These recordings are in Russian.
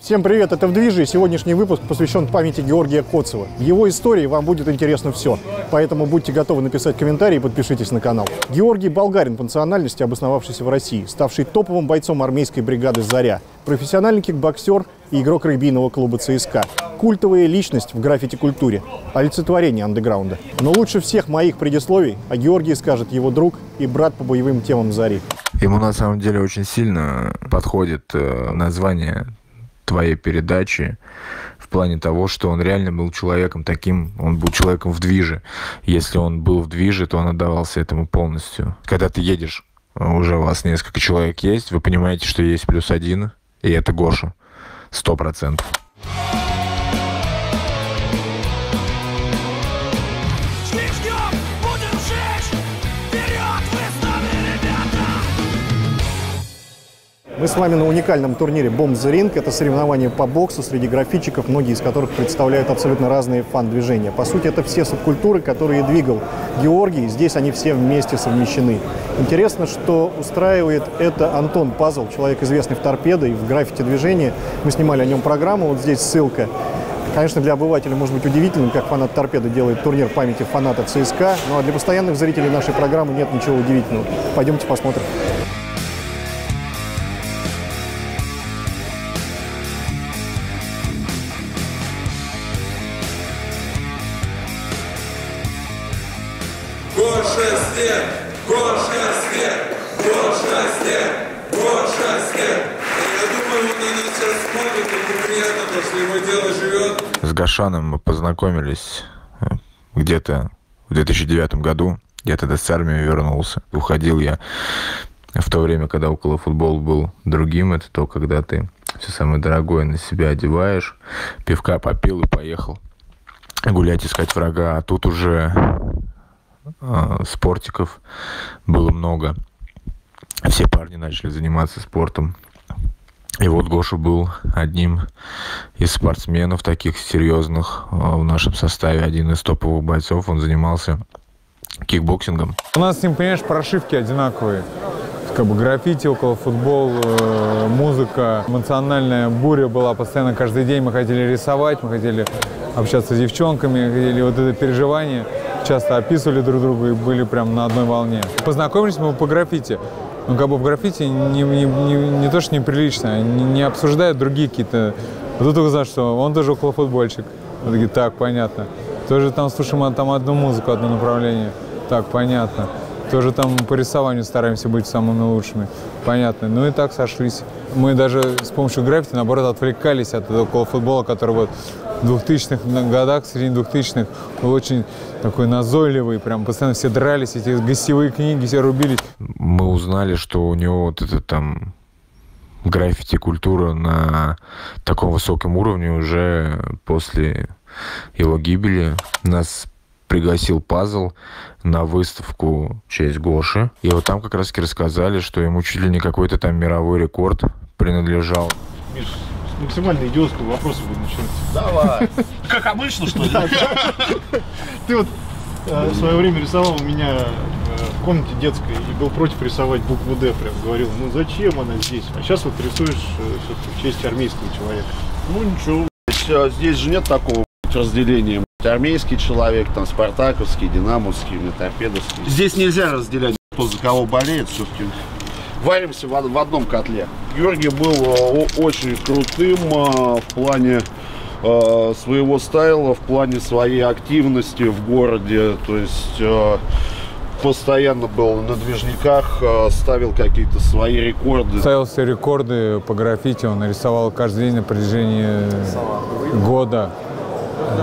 Всем привет, это «В движе», и сегодняшний выпуск посвящен памяти Георгия Коцева. Его истории вам будет интересно все, поэтому будьте готовы написать комментарий и подпишитесь на канал. Георгий – болгарин по национальности, обосновавшийся в России, ставший топовым бойцом армейской бригады «Заря», профессиональный кикбоксер и игрок регбийного клуба ЦСКА. Культовая личность в граффити-культуре, олицетворение андеграунда. Но лучше всех моих предисловий о Георгии скажет его друг и брат по боевым темам «Зари». Ему на самом деле очень сильно подходит название твоей передачи в плане того, что он реально был человеком таким, он был человеком в движе. Если он был в движе, то он отдавался этому полностью. Когда ты едешь, уже у вас несколько человек есть, вы понимаете, что есть +1, и это Гоша, 100%. Мы с вами на уникальном турнире Bomb the Ring. Это соревнование по боксу среди граффитчиков, многие из которых представляют абсолютно разные фан-движения. По сути, это все субкультуры, которые двигал Георгий. Здесь они все вместе совмещены. Интересно, что устраивает это Антон Пазл, человек, известный в «Торпедо» и в граффити-движении. Мы снимали о нем программу, вот здесь ссылка. Конечно, для обывателя может быть удивительным, как фанат «Торпедо» делает турнир памяти фаната ЦСКА. Ну а для постоянных зрителей нашей программы нет ничего удивительного. Пойдемте посмотрим. Гоша Стер! Гоша Стер! Гоша Стер! Гоша Стер! Я думаю, он на нас сейчас смотрит, ему приятно, потому что его дело живет. С Гошаном мы познакомились где-то в 2009 году. Я тогда с армии вернулся. Уходил я в то время, когда около футбола был другим. Это то, когда ты все самое дорогое на себя одеваешь, пивка попил и поехал гулять, искать врага. А тут уже спортиков было много. Все парни начали заниматься спортом. И вот Гоша был одним из спортсменов таких серьезных в нашем составе, один из топовых бойцов. Он занимался кикбоксингом. У нас с ним, конечно, прошивки одинаковые. Как бы граффити, около футбол, музыка, эмоциональная буря была постоянно. Каждый день мы хотели рисовать, мы хотели общаться с девчонками, хотели вот это переживание. Часто описывали друг друга и были прям на одной волне. Познакомились мы по граффити. Ну, как бы в граффити не то, что неприлично, не обсуждают другие какие-то. А тут узнал, что он тоже около футбольщик. Мы такие, так, понятно. Тоже там слушаем там одну музыку, одно направление. Так, понятно. Тоже там по рисованию стараемся быть самыми лучшими. Понятно. Ну и так сошлись. Мы даже с помощью граффити, наоборот, отвлекались от около футбола, который вот в 2000-х годах, в середине 2000-х, был очень такой назойливый. Прям постоянно все дрались, эти гостевые книги, все рубились. Мы узнали, что у него вот это там граффити-культура на таком высоком уровне уже после его гибели. Нас пригласил Пазл на выставку «Честь Гоши». И вот там как раз рассказали, что ему чуть ли не какой-то там мировой рекорд принадлежал. Миш, с максимально идиотского вопроса буду начинать. Давай! Как обычно, что ли? Ты вот в свое время рисовал у меня в комнате детской и был против рисовать букву «Д». Прям говорил, ну зачем она здесь? А сейчас вот рисуешь все-таки в честь армейского человека. Ну ничего, здесь же нет такого разделения. Армейский человек, там, спартаковский, динамовский, торпедовский. Здесь нельзя разделять, кто за кого болеет, все-таки варимся в одном котле. Георгий был очень крутым в плане своего стайла, в плане своей активности в городе, то есть постоянно был на движниках, ставил какие-то свои рекорды. Ставил все рекорды по граффити, он нарисовал каждый день на протяжении года.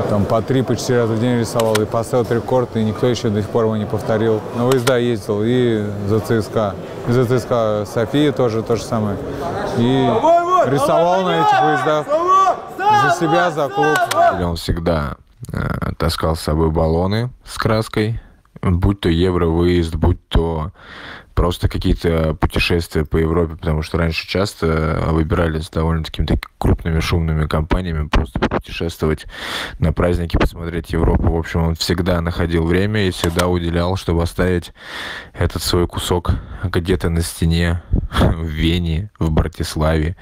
Там по 3–4 раза в день рисовал и поставил рекорд, и никто еще до сих пор его не повторил. На выезда ездил и за ЦСКА. И за ЦСКА София тоже то же самое. И рисовал на этих выездах за себя, за клуб. Он всегда таскал с собой баллоны с краской, будь то евровыезд, будь то просто какие-то путешествия по Европе, потому что раньше часто выбирались довольно-таки крупными шумными компаниями просто путешествовать на праздники, посмотреть Европу. В общем, он всегда находил время и всегда уделял, чтобы оставить этот свой кусок где-то на стене в Вене, в Братиславе,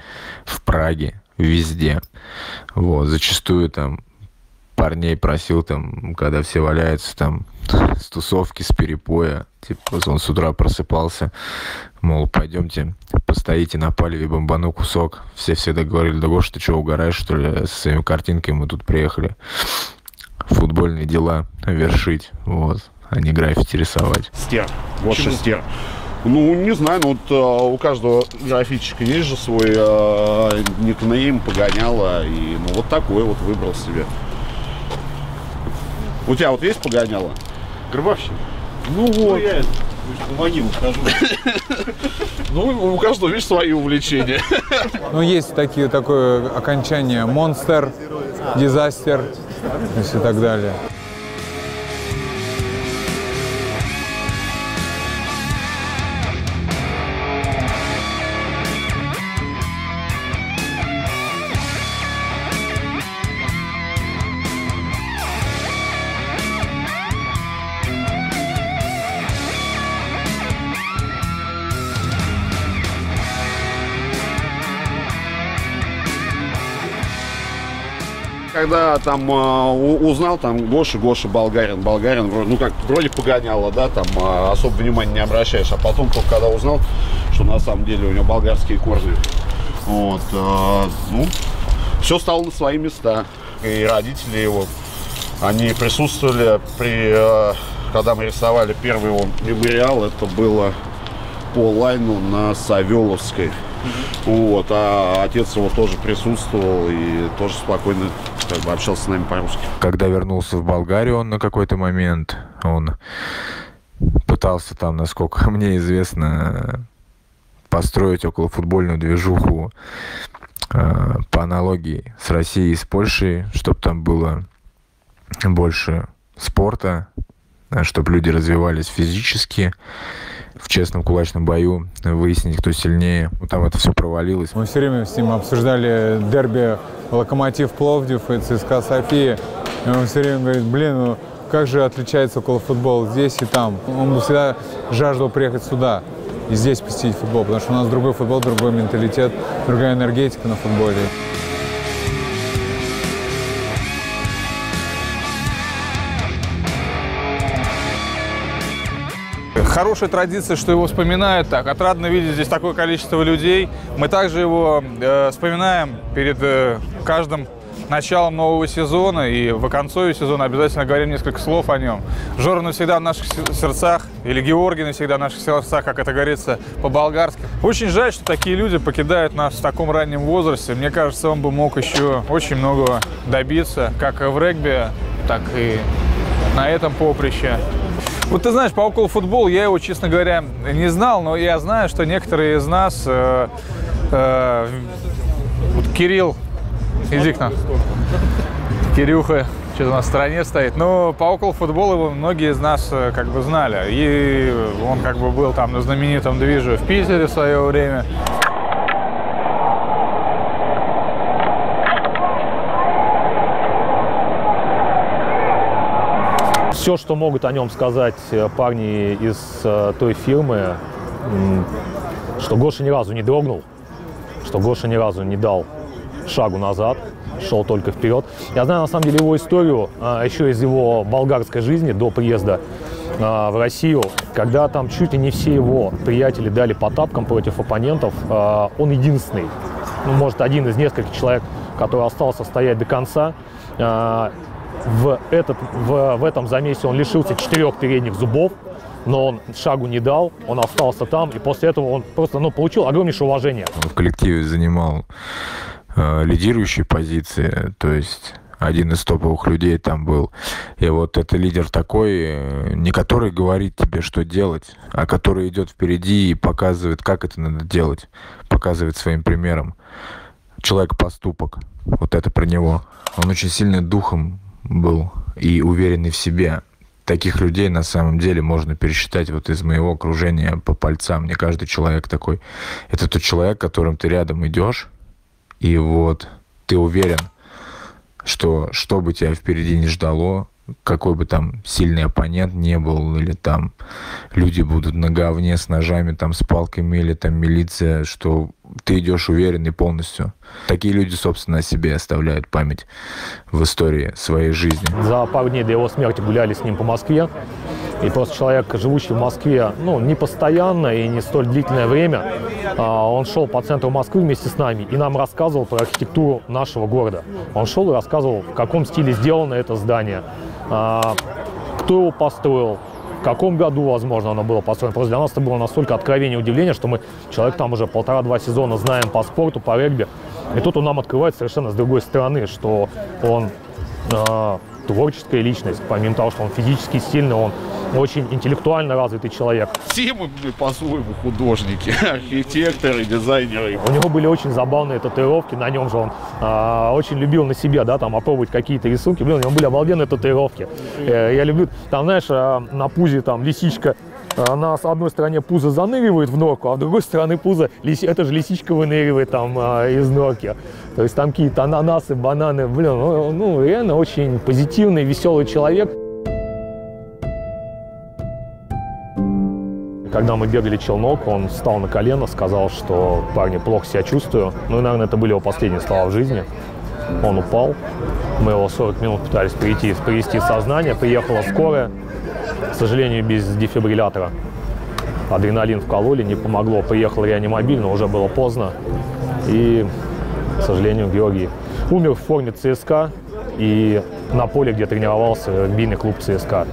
в Праге, везде. Вот, зачастую там парней просил, там, когда все валяются, там, с тусовки, с перепоя, типа, он с утра просыпался, мол, пойдемте, постоите на палеве, бомбану кусок. Все договорили: да, Гош, ты что, угораешь, что ли, со своими картинками? Мы тут приехали футбольные дела вершить, вот, а не граффити рисовать. Стер, Гоша Стер. Ну, не знаю, ну, вот, у каждого графичика есть же свой никнейм, погоняло, и, ну, вот такой вот выбрал себе. У тебя вот есть погоняло? Гробовщик. Ну вот. Ну, я в могилу хожу. Ну, у каждого, видишь, свои увлечения. Ну, есть такое окончание: монстер, дизастер и так далее. Когда там узнал, там, Гоша, болгарин, ну как, вроде погоняло, да, там особо внимания не обращаешь, а потом только когда узнал, что на самом деле у него болгарские корни, вот, ну, все стало на свои места. И родители его, они присутствовали при, когда мы рисовали первый его мемориал, это было по лайну на Савеловской. Вот, а отец его тоже присутствовал и тоже спокойно, как бы, общался с нами по-русски. Когда вернулся в Болгарию, он на какой-то момент, он пытался там, насколько мне известно, построить околофутбольную движуху по аналогии с Россией и с Польшей, чтобы там было больше спорта, чтобы люди развивались физически. В честном кулачном бою выяснить, кто сильнее. Там это все провалилось. Мы все время с ним обсуждали дерби Локомотив Пловдив и ЦСКА София. И он все время говорит: блин, ну как же отличается околофутбол здесь и там. Он бы всегда жаждал приехать сюда и здесь посетить футбол, потому что у нас другой футбол, другой менталитет, другая энергетика на футболе. Хорошая традиция, что его вспоминают так. Отрадно видеть здесь такое количество людей. Мы также его вспоминаем перед каждым началом нового сезона. И в оконцове сезона обязательно говорим несколько слов о нем. Жора навсегда в наших сердцах, или Георгий навсегда в наших сердцах, как это говорится по-болгарски. Очень жаль, что такие люди покидают нас в таком раннем возрасте. Мне кажется, он бы мог еще очень многого добиться, как в регби, так и на этом поприще. Вот ты знаешь, по околофутболу я его, честно говоря, не знал, но я знаю, что некоторые из нас, вот Кирилл, иди к нам, Кирюха, что-то у нас в стороне стоит, но по околофутболу его многие из нас как бы знали, и он как бы был там на знаменитом движе в Питере в свое время. Все, что могут о нем сказать парни из той фирмы, что Гоша ни разу не дрогнул, что Гоша ни разу не дал шагу назад, шел только вперед. Я знаю, на самом деле, его историю еще из его болгарской жизни до приезда в Россию, когда там чуть ли не все его приятели дали по тапкам против оппонентов. Он единственный, ну, может, один из нескольких человек, который остался стоять до конца. В этом замесе он лишился 4 передних зубов, но он шагу не дал, он остался там, и после этого он просто, ну, получил огромнейшее уважение. Он в коллективе занимал лидирующие позиции, то есть один из топовых людей там был. И вот это лидер такой, не который говорит тебе, что делать, а который идет впереди и показывает, как это надо делать, показывает своим примером. Человек-поступок, вот это про него. Он очень сильный духом был и уверенный в себе. Таких людей на самом деле можно пересчитать вот из моего окружения по пальцам. Не каждый человек такой. Это тот человек, которым ты рядом идешь, и вот ты уверен, что бы тебя впереди не ждало, какой бы там сильный оппонент не был, или там люди будут на говне с ножами, там с палками, или там милиция, что ты идешь уверенный полностью. Такие люди, собственно, о себе оставляют память в истории своей жизни. За пару дней до его смерти гуляли с ним по Москве. И просто человек, живущий в Москве, ну, не постоянно и не столь длительное время, он шел по центру Москвы вместе с нами и нам рассказывал про архитектуру нашего города. Он шел и рассказывал, в каком стиле сделано это здание, кто его построил, в каком году, возможно, оно было построено. Просто для нас это было настолько откровение и удивление, что мы, человек там уже полтора-два сезона, знаем по спорту, по регби. И тут он нам открывает совершенно с другой стороны, что он творческая личность. Помимо того, что он физически сильный, он очень интеллектуально развитый человек. Все мы по-своему художники, архитекторы, дизайнеры. У него были очень забавные татуировки, на нем же он очень любил на себе, да, там, опробовать какие-то рисунки. Блин, у него были обалденные татуировки. Я люблю, там, знаешь, на пузе там лисичка, она с одной стороны пузо заныривает в норку, а с другой стороны пузо, это же лисичка выныривает там из норки. То есть там какие-то ананасы, бананы, блин, ну реально очень позитивный, веселый человек. Когда мы бегали челнок, он встал на колено, сказал, что парни, плохо себя чувствую. Ну и, наверное, это были его последние слова в жизни. Он упал. Мы его 40 минут пытались привести в сознание. Приехала скорая, к сожалению, без дефибриллятора. Адреналин вкололи, не помогло. Приехал реанимобиль, но уже было поздно. И, к сожалению, Георгий умер в форме ЦСКА и на поле, где тренировался регбийный клуб ЦСКА.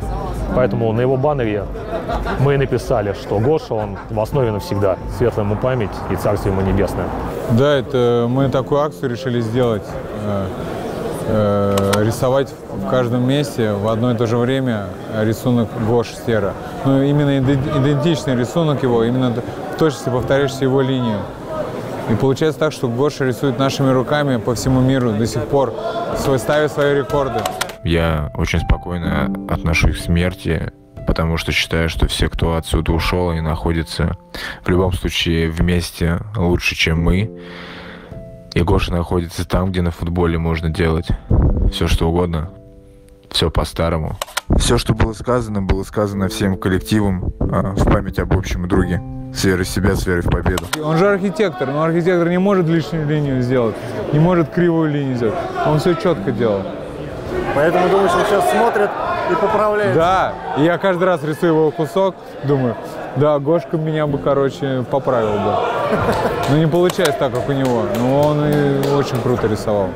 Поэтому на его баннере мы написали, что Гоша, он в основе навсегда. Светлая ему память и царство ему небесное. Да, это мы такую акцию решили сделать. Рисовать в каждом месте в одно и то же время рисунок Гоши Стера. Но именно идентичный рисунок его, именно в точности повторяешься его линию. И получается так, что Гоша рисует нашими руками по всему миру до сих пор, ставя свои рекорды. Я очень спокойно отношусь к смерти, потому что считаю, что все, кто отсюда ушел и находится, в любом случае вместе лучше, чем мы. И Гоша находится там, где на футболе можно делать все, что угодно, все по-старому. Все, что было сказано всем коллективом в память об общем друге. С верой в себя, с верой в победу. Он же архитектор, но архитектор не может лишнюю линию сделать, не может кривую линию сделать. Он все четко делал. Поэтому, думаю, что сейчас смотрят и поправляют. Да, и я каждый раз рисую его кусок, думаю, да, Гошка меня бы, короче, поправил бы. Но не получается так, как у него, но он и очень круто рисовал.